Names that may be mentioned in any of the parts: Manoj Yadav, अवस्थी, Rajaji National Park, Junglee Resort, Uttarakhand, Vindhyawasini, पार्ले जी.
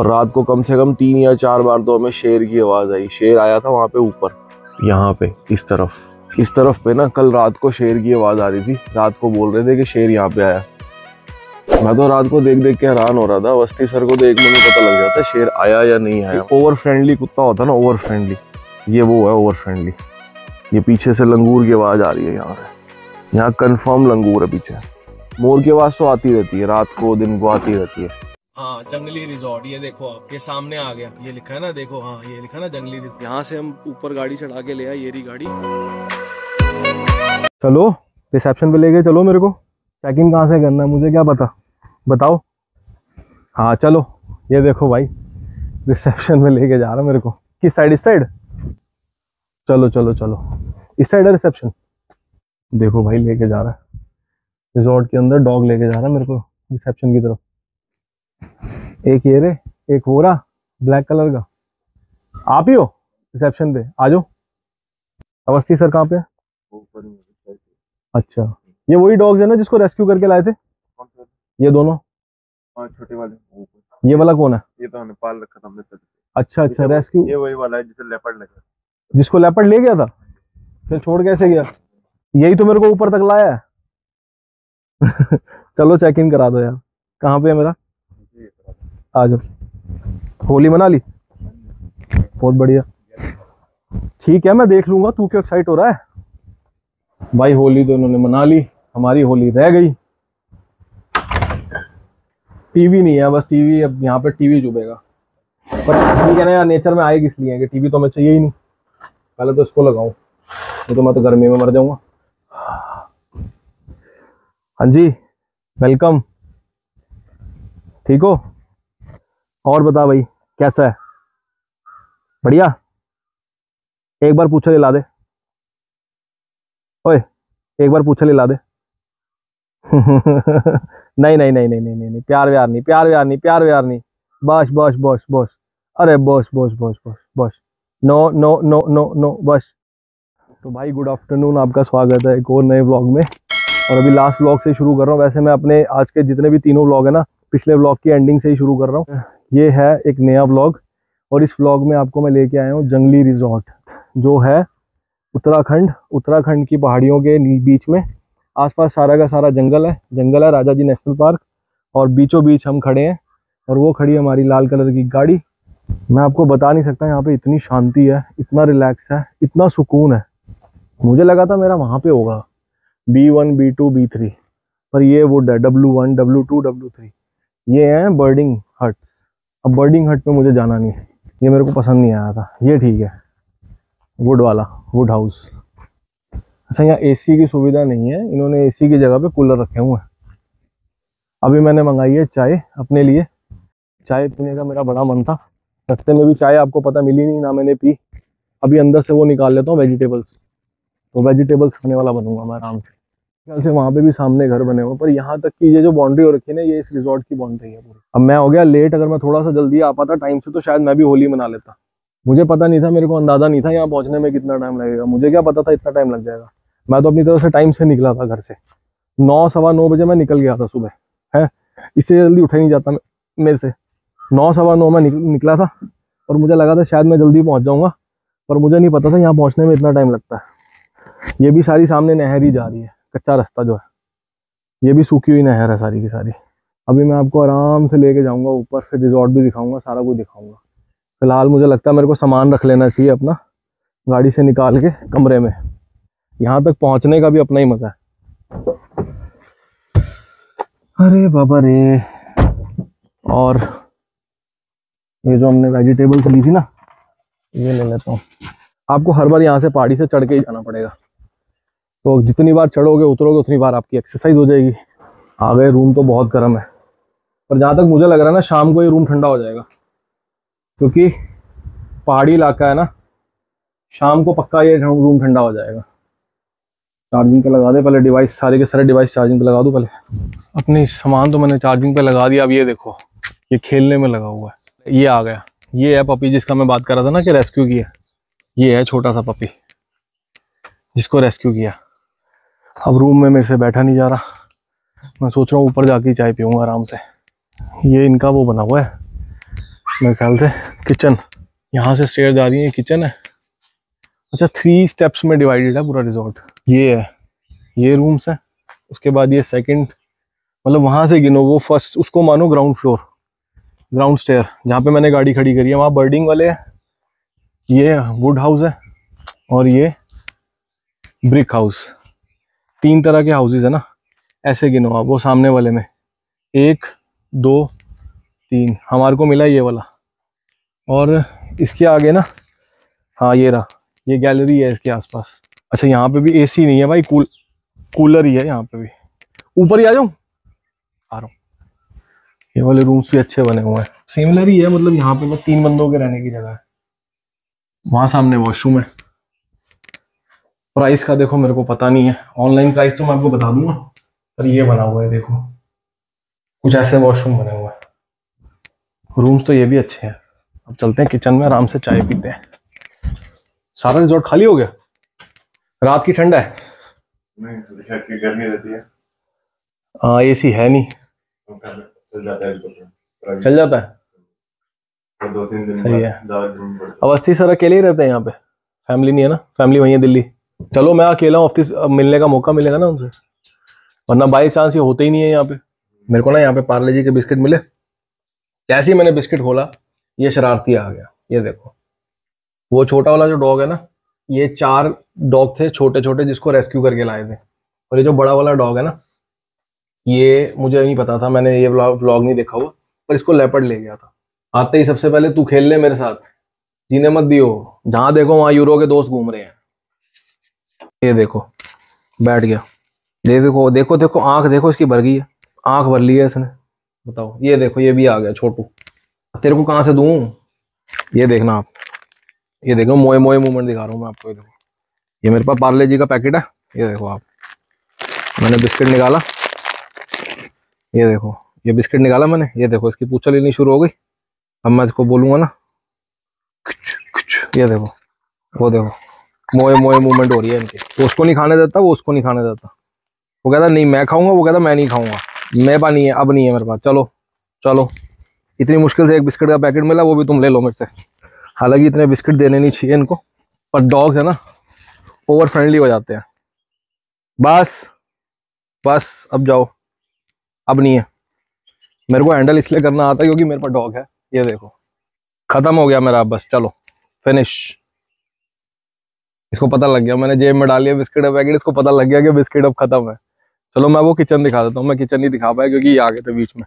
और रात को कम से कम 3 या 4 बार तो हमें शेर की आवाज़ आई। शेर आया था वहाँ पे ऊपर, यहाँ पे इस तरफ पे ना कल रात को शेर की आवाज़ आ रही थी। रात को बोल रहे थे कि शेर यहाँ पे आया। मैं तो रात को देख देख के हैरान हो रहा था। अवस्थी सर को तो एक मिनट पता लग जाता है शेर आया या नहीं आया। ओवर फ्रेंडली कुत्ता होता है ना, ओवर फ्रेंडली, ये वो है ओवर फ्रेंडली। ये पीछे से लंगूर की आवाज़ आ रही है यहाँ पे, यहाँ कन्फर्म लंगूर है पीछे। मोर की आवाज़ तो आती रहती है, रात को दिन को आती रहती है। हाँ, जंगली रिजॉर्ट, ये देखो आप, ये सामने आ गया, ये लिखा है ना, देखो, हाँ ये लिखा ना जंगली रिजॉर्ट। यहाँ से हम ऊपर गाड़ी चढ़ा के ले आए, ये रही गाड़ी। चलो रिसेप्शन पे ले गए, चलो मेरे को चेक इन कहाँ से करना है, मुझे क्या पता, बताओ। हाँ चलो, ये देखो भाई रिसेप्शन पे लेके जा रहा मेरे को। किस साइड? इस साइड, चलो चलो चलो, इस साइड है रिसेप्शन। देखो भाई लेके जा रहा है रिजॉर्ट के अंदर, डॉग लेके जा रहा है मेरे को रिसेप्शन की तरफ। एक ये रे, एक वो रहा ब्लैक कलर का। आप ही हो रिसेप्शन पे? आ जाओ। अवस्थी सर कहाँ पे? अच्छा, ये वही डॉग्स है ना जिसको रेस्क्यू करके लाए थे? ये दोनों छोटे वाले? ये वाला कौन है? ये तो हमने पाल रखा था हमने। अच्छा अच्छा, रेस्क्यू ये वही वाला है जिसे लेपर्ड लगा, जिसको लेपर्ड ले गया था। फिर छोड़ कैसे गया? यही तो मेरे को ऊपर तक लाया है। चलो चेक इन करा दो यार। कहाँ पे है मेरा? आ जाओ। होली मना ली? बहुत बढ़िया, ठीक है मैं देख लूंगा, तू क्यों एक्साइट हो रहा है भाई? होली तो इन्होंने मना ली, हमारी होली रह गई। टीवी नहीं है, बस टीवी, अब यहाँ पे टीवी चुभेगा, पर ठीक है ना यार, नेचर में आएगी इसलिए कि टीवी तो हमें चाहिए ही नहीं। पहले तो इसको लगाऊं, नहीं तो मैं तो गर्मी में मर जाऊंगा। हाँ जी, वेलकम, ठीक हो? और बता भाई कैसा है? बढ़िया। एक बार पूछा हिला दे, ओए एक बार पूछा हिला दे। नहीं नहीं नहीं नहीं नहीं नहीं, प्यार व्यार नहीं, प्यार व्यार नहीं, प्यार व्यार नहीं, बस बस बस बस, अरे बस बस बस बस बस, no no no no no बस। तो भाई गुड आफ्टरनून, आपका स्वागत है एक और नए व्लॉग में, और अभी लास्ट व्लॉग से शुरू कर रहा हूँ। वैसे मैं अपने आज के जितने भी तीनों व्लॉग है ना, पिछले व्लॉग की एंडिंग से ही शुरू कर रहा हूँ। ये है एक नया व्लॉग, और इस व्लॉग में आपको मैं लेके आया हूँ जंगली रिजॉर्ट, जो है उत्तराखंड, उत्तराखंड की पहाड़ियों के बीच में। आसपास सारा का सारा जंगल है, जंगल है राजाजी नेशनल पार्क, और बीचों बीच हम खड़े हैं, और वो खड़ी है हमारी लाल कलर की गाड़ी। मैं आपको बता नहीं सकता, यहाँ पर इतनी शांति है, इतना रिलैक्स है, इतना सुकून है। मुझे लगा था मेरा वहाँ पर होगा B1 B2 B3, पर ये वो W1 W2 W3, ये हैं बर्डिंग हट्स। अब बर्डिंग हट पे मुझे जाना नहीं है, ये मेरे को पसंद नहीं आया था। ये ठीक है, वुड वाला, वुड हाउस। अच्छा, यहाँ एसी की सुविधा नहीं है, इन्होंने एसी की जगह पे कूलर रखे हुए हैं। अभी मैंने मंगाई है चाय अपने लिए, चाय पीने का मेरा बड़ा मन था। रास्ते में भी चाय आपको पता मिली नहीं ना, मैंने पी। अभी अंदर से वो निकाल लेता हूँ वेजिटेबल्स, तो वेजिटेबल्स खाने वाला बनूंगा मैं आराम से। ख्याल से वहाँ पे भी सामने घर बने हुए, पर यहाँ तक की ये जो बाउंड्री हो रखी है ना, ये इस रिजॉर्ट की बाउंड्री है पूरी। अब मैं हो गया लेट, अगर मैं थोड़ा सा जल्दी आ पाता टाइम से, तो शायद मैं भी होली मना लेता। मुझे पता नहीं था, मेरे को अंदाजा नहीं था यहाँ पहुँचने में कितना टाइम लगेगा। मुझे क्या पता था इतना टाइम लग जाएगा। मैं तो अपनी तरफ से टाइम से निकला था, घर से 9, सवा 9 बजे मैं निकल गया था सुबह। है इससे जल्दी उठा ही नहीं जाता मेरे से। 9, सवा 9 में निकला था, और मुझे लगा था शायद मैं जल्दी पहुँच जाऊँगा, पर मुझे नहीं पता था यहाँ पहुँचने में इतना टाइम लगता है। ये भी सारी सामने नहर ही जा रही है, कच्चा रास्ता जो है, ये भी सूखी हुई नहर है सारी की सारी। अभी मैं आपको आराम से लेके जाऊंगा ऊपर, फिर रिजॉर्ट भी दिखाऊंगा, सारा कुछ दिखाऊंगा। फिलहाल मुझे लगता है मेरे को सामान रख लेना चाहिए अपना, गाड़ी से निकाल के कमरे में। यहाँ तक पहुँचने का भी अपना ही मज़ा है। अरे बाबा रे, और ये जो हमने वेजिटेबल्स ली थी ना, ये ले लेता हूँ। आपको हर बार यहाँ से पहाड़ी से चढ़ के ही जाना पड़ेगा, तो जितनी बार चढ़ोगे उतरोगे उतनी बार आपकी एक्सरसाइज हो जाएगी। आ गए, रूम तो बहुत गर्म है, पर जहाँ तक मुझे लग रहा है ना, शाम को ये रूम ठंडा हो जाएगा, क्योंकि पहाड़ी इलाका है ना, शाम को पक्का ये रूम ठंडा हो जाएगा। चार्जिंग पे लगा दे पहले डिवाइस, सारे के सारे डिवाइस चार्जिंग पे लगा दूँ पहले। अपने सामान तो मैंने चार्जिंग पे लगा दिया। अब ये देखो, ये खेलने में लगा हुआ है, ये आ गया, ये है पपी जिसका मैं बात कर रहा था ना कि रेस्क्यू किया। ये है छोटा सा पपी जिसको रेस्क्यू किया। अब रूम में मेरे से बैठा नहीं जा रहा, मैं सोच रहा हूँ ऊपर जाके चाय पीऊँगा आराम से। ये इनका वो बना हुआ है, मेरे ख्याल से किचन, यहाँ से स्टेयर्स आ रही है, किचन है। अच्छा 3 स्टेप्स में डिवाइडेड है पूरा रिजॉर्ट। ये है, ये रूम्स है, उसके बाद ये सेकंड, मतलब वहाँ से गिनो वो फर्स्ट, उसको मानो ग्राउंड फ्लोर, ग्राउंड स्टेयर जहाँ पे मैंने गाड़ी खड़ी करी है वहाँ बर्डिंग वाले है, ये वुड हाउस है और ये ब्रिक हाउस। 3 तरह के हाउसेज है ना, ऐसे गिनो आप। वो सामने वाले में 1 2 3 हमारे को मिला ये वाला, और इसके आगे ना, हाँ ये रहा, ये गैलरी है इसके आसपास। अच्छा यहाँ पे भी एसी नहीं है भाई, कूलर ही है यहाँ पे भी। ऊपर ही आ जाऊँ, आ रहा हूँ। ये वाले रूम्स भी अच्छे बने हुए हैं, सिमिलर ही है, मतलब यहाँ पे 3 बंदों के रहने की जगह है। वहाँ सामने वॉशरूम है। प्राइस का देखो मेरे को पता नहीं है, ऑनलाइन प्राइस तो मैं आपको बता दूंगा, पर ये बना हुआ है देखो, कुछ ऐसे वॉशरूम बने हुए हैं। रूम्स तो ये भी अच्छे हैं। अब चलते हैं किचन में, आराम से चाय पीते हैं। सारा रिजॉर्ट खाली हो गया, रात की ठंड है नहीं, गर्मी रहती है। हाँ एसी है नहीं, चल जाता है 2-3 दिन। सही है। अवस्थी सर अकेले ही रहते हैं यहाँ पे, फैमिली नहीं है ना? फैमिली वहीं है दिल्ली। चलो मैं अकेला हूँ, अवस्थी मिलने का मौका मिलेगा ना उनसे, वरना बाई चांस ये होते ही नहीं है यहाँ पे। मेरे को ना यहाँ पे पार्ले जी के बिस्किट मिले, जैसे ही मैंने बिस्किट खोला ये शरारती आ गया। ये देखो वो छोटा वाला जो डॉग है ना, ये 4 डॉग थे छोटे छोटे जिसको रेस्क्यू करके लाए थे, और ये जो बड़ा वाला डॉग है ना, ये मुझे नहीं पता था, मैंने ये व्लॉग नहीं देखा हुआ, पर इसको लेपर्ड ले गया था। आते ही सबसे पहले तू खेल ले मेरे साथ, जीने मत दियो, जहाँ देखो वहाँ यूरो के दोस्त घूम रहे हैं। ये देखो बैठ गया, ये देखो देखो देखो, आँख देखो इसकी भर गई है, आँख भर ली है इसने, बताओ। ये देखो ये भी आ गया छोटू, तेरे को कहाँ से दूँ। ये देखना आप, ये देखो मोए मोए मूवमेंट दिखा रहा हूँ मैं आपको। ये देखो, ये मेरे पास पार्ले जी का पैकेट है, ये देखो आप, मैंने बिस्किट निकाला, ये देखो ये बिस्किट निकाला मैंने, ये देखो इसकी पूछल लेनी शुरू हो गई। अब मैं इसको बोलूँगा ना कुछ, ये देखो वो देखो मोए मोए मूवमेंट हो रही है इनकी। वो उसको नहीं खाने देता, वो उसको नहीं खाने देता, वो कहता नहीं मैं खाऊँगा, वो कहता मैं नहीं खाऊँगा, मेरे पास नहीं है, अब नहीं है मेरे पास, चलो चलो। इतनी मुश्किल से एक बिस्किट का पैकेट मिला, वो भी तुम ले लो मेरे से। हालांकि इतने बिस्किट देने नहीं चाहिए इनको, पर डॉग्स है ना ओवर फ्रेंडली हो जाते हैं। बस बस अब जाओ, अब नहीं है। मेरे को हैंडल इसलिए करना आता है क्योंकि मेरे पास डॉग है। ये देखो ख़त्म हो गया मेरा, बस चलो फिनिश। इसको पता लग गया, मैंने जेब में डाली है बिस्किट का पैकेट, इसको पता लग गया कि बिस्किट अब ख़त्म है। चलो मैं वो किचन दिखा देता हूँ, मैं किचन नहीं दिखा पाया क्योंकि ये आ गए थे बीच में।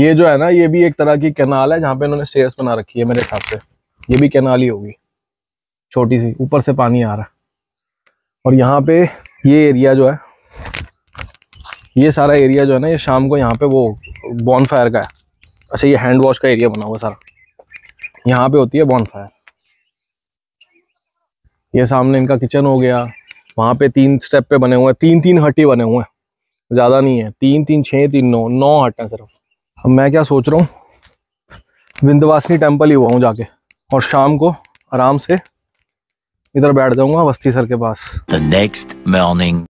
ये जो है ना, ये भी एक तरह की कैनाल है जहाँ पे इन्होंने स्टेयर्स बना रखी है मेरे हिसाब से, ये भी कैनाल ही होगी छोटी सी, ऊपर से पानी आ रहा है। और यहाँ पे ये एरिया जो है, ये सारा एरिया जो है ना, ये शाम को यहाँ पे वो बॉनफायर का है। अच्छा ये हैंड वॉश का एरिया बना हुआ सारा, यहाँ पे होती है बॉनफायर। ये सामने इनका किचन हो गया, वहाँ पे 3 स्टेप पे बने हुए हैं, 3 हट ही बने हुए हैं, ज़्यादा नहीं है, 3 3 6 3 9 9 हट हैं सिर्फ। अब मैं क्या सोच रहा हूँ, विंध्यवासिनी टेम्पल ही हुआ हूँ जाके, और शाम को आराम से इधर बैठ जाऊंगा अवस्थी सर के पास। The next morning.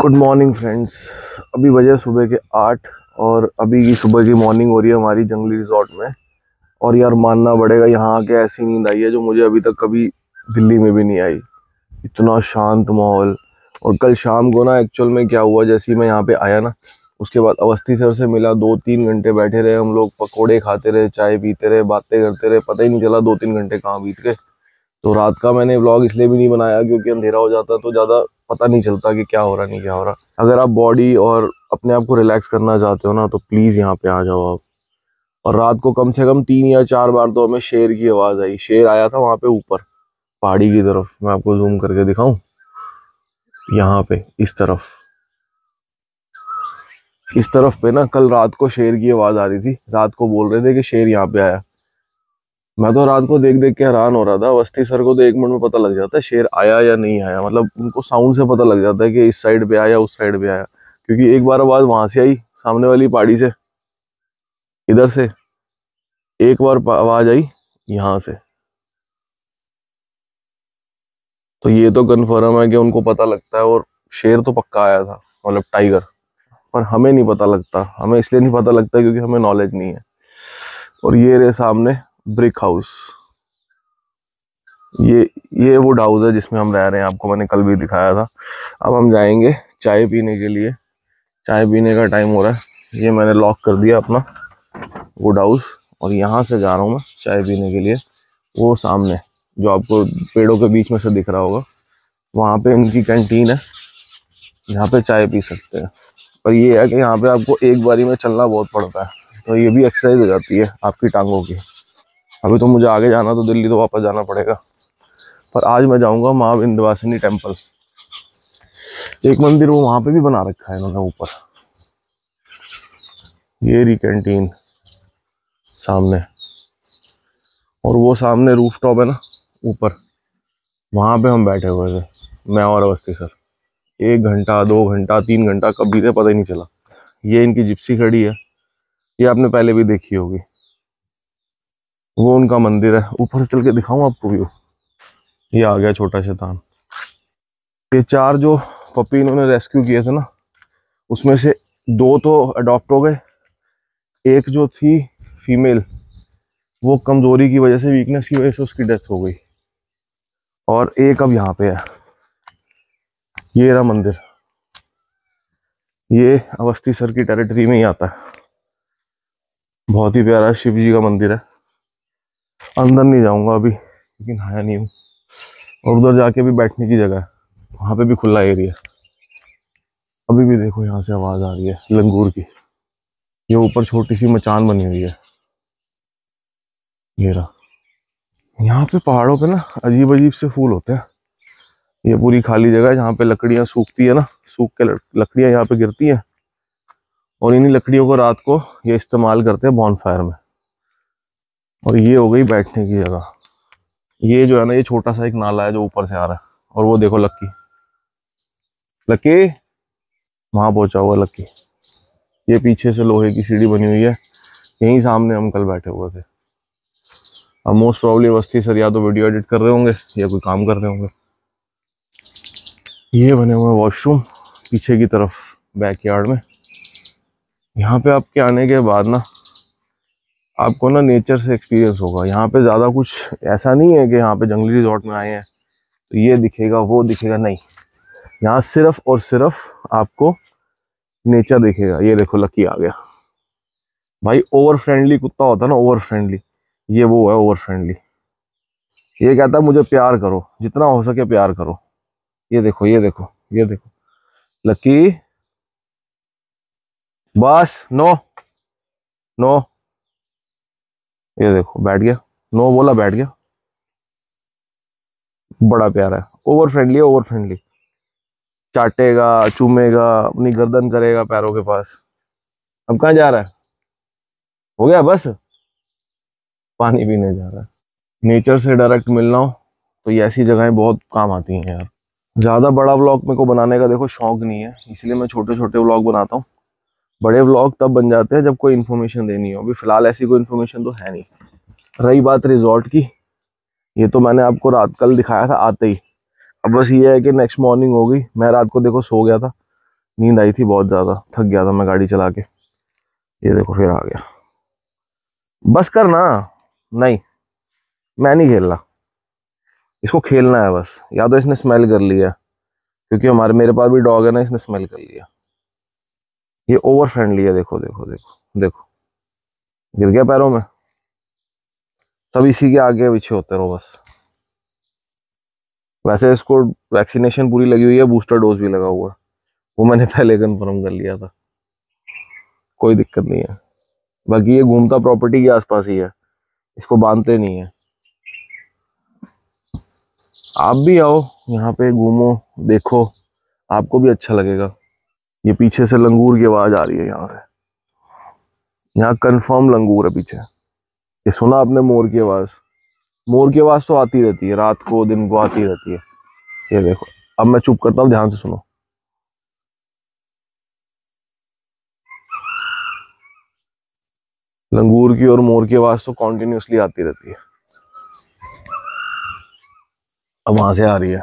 Good morning friends, अभी बजे सुबह के 8 और अभी की सुबह की मॉर्निंग हो रही है हमारी जंगली रिजॉर्ट में। और यार मानना पड़ेगा, यहाँ आके ऐसी नींद आई है जो मुझे अभी तक कभी दिल्ली में भी नहीं आई। इतना शांत माहौल। और कल शाम को ना एक्चुअल में क्या हुआ, जैसे ही मैं यहाँ पे आया ना, उसके बाद अवस्थी सर से मिला, 2-3 घंटे बैठे रहे हम लोग, पकोड़े खाते रहे, चाय पीते रहे, बातें करते रहे, पता ही नहीं चला 2-3 घंटे कहाँ बीत गए। तो रात का मैंने व्लॉग इसलिए भी नहीं बनाया क्योंकि अंधेरा हो जाता तो ज़्यादा पता नहीं चलता कि क्या हो रहा नहीं क्या हो रहा। अगर आप बॉडी और अपने आप को रिलैक्स करना चाहते हो ना, तो प्लीज़ यहाँ पर आ जाओ आप। और रात को कम से कम 3 या 4 बार तो हमें शेर की आवाज़ आई। शेर आया था वहाँ पर ऊपर पहाड़ी की तरफ, मैं आपको जूम करके दिखाऊँ, यहाँ पे इस तरफ पे ना कल रात को शेर की आवाज़ आ रही थी। रात को बोल रहे थे कि शेर यहाँ पे आया। मैं तो रात को देख देख के हैरान हो रहा था। अवस्थी सर को तो 1 मिनट में पता लग जाता है शेर आया या नहीं आया, मतलब उनको साउंड से पता लग जाता है कि इस साइड पे आया उस साइड पे आया। क्योंकि एक बार आवाज़ वहाँ से आई, सामने वाली पहाड़ी से, इधर से एक बार आवाज़ आई यहाँ से, तो ये तो कन्फर्म है कि उनको पता लगता है। और शेर तो पक्का आया था, मतलब टाइगर। पर हमें नहीं पता लगता। हमें इसलिए नहीं पता लगता क्योंकि हमें नॉलेज नहीं है। और ये रहे सामने ब्रिक हाउस, ये वुड हाउस है जिसमें हम रह रहे हैं, आपको मैंने कल भी दिखाया था। अब हम जाएंगे चाय पीने के लिए, चाय पीने का टाइम हो रहा है। ये मैंने लॉक कर दिया अपना वुड हाउस और यहाँ से जा रहा हूँ मैं चाय पीने के लिए। वो सामने जो आपको पेड़ों के बीच में से दिख रहा होगा, वहाँ पे इनकी कैंटीन है, यहाँ पे चाय पी सकते हैं। पर ये है कि यहाँ पे आपको एक बारी में चलना बहुत पड़ता है, तो ये भी एक्सरसाइज हो जाती है आपकी टांगों की। अभी तो मुझे आगे जाना, तो दिल्ली तो वापस जाना पड़ेगा, पर आज मैं जाऊँगा माँ विंध्यवासिनी टेम्पल। एक मंदिर वो वहाँ पे भी बना रखा है इन्होंने ऊपर। ये री कैंटीन सामने, और वो सामने रूफटॉप है ना ऊपर, वहाँ पे हम बैठे हुए थे मैं और अवस्थी सर। 1 घंटा 2 घंटा 3 घंटा कब बीते पता ही नहीं चला। ये इनकी जिप्सी खड़ी है, ये आपने पहले भी देखी होगी। वो उनका मंदिर है, ऊपर चल के दिखाऊँ आपको व्यू। ये आ गया छोटा शैतान। ये 4 जो पपी इन्होंने रेस्क्यू किए थे ना, उसमें से 2 तो अडॉप्ट हो गए, 1 जो थी फीमेल वो कमज़ोरी की वजह से, वीकनेस की वजह से उसकी डेथ हो गई, और 1 अब यहाँ पे है। ये रहा मंदिर, ये अवस्थी सर की टेरिटरी में ही आता है। बहुत ही प्यारा शिव जी का मंदिर है। अंदर नहीं जाऊँगा अभी क्योंकि नहाया नहीं हूँ, और उधर जाके भी बैठने की जगह है, वहाँ पे भी खुला एरिया। अभी भी देखो यहाँ से आवाज़ आ रही है लंगूर की। ये ऊपर छोटी सी मचान बनी हुई है। ये रहा, यहाँ पे पहाड़ों पे ना अजीब अजीब से फूल होते हैं। ये पूरी खाली जगह है जहाँ पे लकड़ियाँ सूखती है ना, सूख के लकड़ियाँ यहाँ पे गिरती हैं, और इन्हीं लकड़ियों को रात को ये इस्तेमाल करते हैं बॉनफायर में। और ये हो गई बैठने की जगह। ये जो है ना, ये छोटा सा एक नाला है जो ऊपर से आ रहा है, और वो देखो लक्की, लक्की वहाँ पहुँचा हुआ लक्की। ये पीछे से लोहे की सीढ़ी बनी हुई है, यहीं सामने हम कल बैठे हुए थे। अब मोस्ट प्रॉब्ली अवस्थी सर या तो वीडियो एडिट कर रहे होंगे या कोई काम कर रहे होंगे। ये बने हुए वॉशरूम पीछे की तरफ बैकयार्ड में। यहाँ पे आपके आने के बाद ना आपको ना नेचर से एक्सपीरियंस होगा। यहाँ पे ज़्यादा कुछ ऐसा नहीं है कि यहाँ पे जंगली रिजॉर्ट में आए हैं तो ये दिखेगा वो दिखेगा, नहीं। यहाँ सिर्फ और सिर्फ आपको नेचर दिखेगा। ये देखो लकी आ गया भाई, ओवर फ्रेंडली कुत्ता होता है ना, ओवर फ्रेंडली, ये वो है ओवर फ्रेंडली। ये कहता है मुझे प्यार करो, जितना हो सके प्यार करो। ये देखो ये देखो ये देखो लकी, बस नो नो, ये देखो बैठ गया, नो बोला बैठ गया। बड़ा प्यारा है, ओवर फ्रेंडली है, ओवर फ्रेंडली। चाटेगा, चूमेगा, अपनी गर्दन करेगा पैरों के पास। अब कहाँ जा रहा है, हो गया बस, पानी पीने जा रहा है। नेचर से डायरेक्ट मिलना हो तो ये ऐसी जगहें बहुत काम आती हैं यार। ज़्यादा बड़ा व्लॉग मेरे को बनाने का देखो शौक नहीं है, इसलिए मैं छोटे छोटे व्लॉग बनाता हूँ। बड़े व्लॉग तब बन जाते हैं जब कोई इन्फॉर्मेशन देनी हो। अभी फ़िलहाल ऐसी कोई इन्फॉर्मेशन तो है नहीं। रही बात रिजॉर्ट की, ये तो मैंने आपको रात कल दिखाया था आते ही। अब बस ये है कि नेक्स्ट मॉर्निंग हो गई। मैं रात को देखो सो गया था, नींद आई थी बहुत ज़्यादा, थक गया था मैं गाड़ी चला के। ये देखो फिर आ गया, बस कर ना, नहीं मैं नहीं खेल रहा, इसको खेलना है बस। या तो इसने स्मेल कर लिया, क्योंकि हमारे मेरे पास भी डॉग है ना, इसने स्मेल कर लिया। ये ओवर फ्रेंडली है, देखो देखो देखो देखो गिर गया पैरों में। सब इसी के आगे पीछे होते रहो बस। वैसे इसको वैक्सीनेशन पूरी लगी हुई है, बूस्टर डोज भी लगा हुआ है, वो मैंने पहले कन्फर्म कर लिया था, कोई दिक्कत नहीं है। बाकी ये घूमता प्रॉपर्टी के आसपास ही है, इसको बांधते नहीं है। आप भी आओ यहाँ पे, घूमो देखो, आपको भी अच्छा लगेगा। ये पीछे से लंगूर की आवाज़ आ रही है यहाँ से, यहाँ कन्फर्म लंगूर है पीछे। ये सुना आपने मोर की आवाज़? मोर की आवाज़ तो आती रहती है, रात को दिन को आती रहती है। ये देखो अब मैं चुप करता हूँ, ध्यान से सुनो। लंगूर की और मोर की आवाज़ तो कॉन्टिन्यूसली आती रहती है। अब वहां से आ रही है,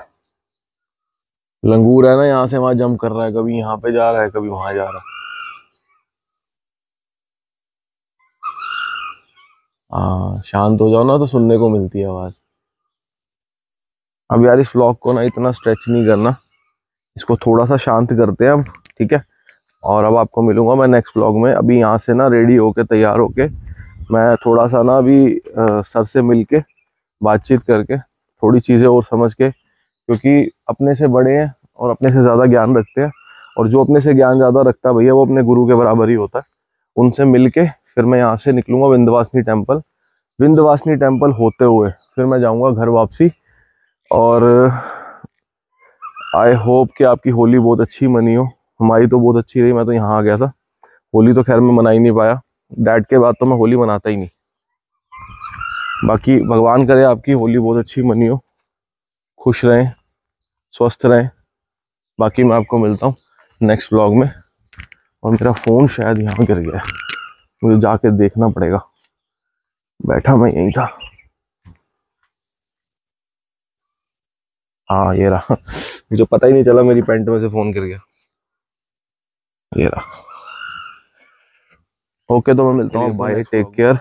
लंगूर है ना, यहाँ से वहां जंप कर रहा है, कभी यहाँ पे जा रहा है, कभी वहां जा रहा है। शांत हो जाओ ना तो सुनने को मिलती है आवाज। अब यार इस व्लॉग को ना इतना स्ट्रेच नहीं करना, इसको थोड़ा सा शांत करते हैं अब, ठीक है। और अब आपको मिलूंगा मैं नेक्स्ट व्लॉग में। अभी यहाँ से ना रेडी होके तैयार होके मैं थोड़ा सा ना अभी सर से मिलके बातचीत करके थोड़ी चीज़ें और समझ के, क्योंकि अपने से बड़े हैं और अपने से ज़्यादा ज्ञान रखते हैं, और जो अपने से ज्ञान ज़्यादा रखता है भैया वो अपने गुरु के बराबर ही होता है। उनसे मिल के फिर मैं यहाँ से निकलूँगा विंध्यवासिनी टेम्पल, विंध्यवासिनी टेम्पल होते हुए फिर मैं जाऊँगा घर वापसी। और आई होप कि आपकी होली बहुत अच्छी मनी हो। हमारी तो बहुत अच्छी रही, मैं तो यहाँ आ गया था। होली तो खैर मैं मना ही नहीं पाया, डैड के बाद तो मैं होली मनाता ही नहीं। बाकी भगवान करे आपकी होली बहुत अच्छी मनी हो, खुश रहें, स्वस्थ रहें। बाकी मैं आपको मिलता हूँ नेक्स्ट व्लॉग में। और मेरा फ़ोन शायद यहाँ गिर गया, मुझे जाके देखना पड़ेगा, बैठा मैं यहीं था। हाँ ये रहा, मुझे पता ही नहीं चला मेरी पैंट में से फ़ोन गिर गया, ये रहा। ओके तो मैं मिलता हूँ, बाय, टेक केयर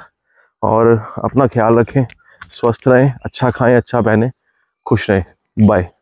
और अपना ख्याल रखें, स्वस्थ रहें, अच्छा खाएं, अच्छा पहने, खुश रहें, बाय।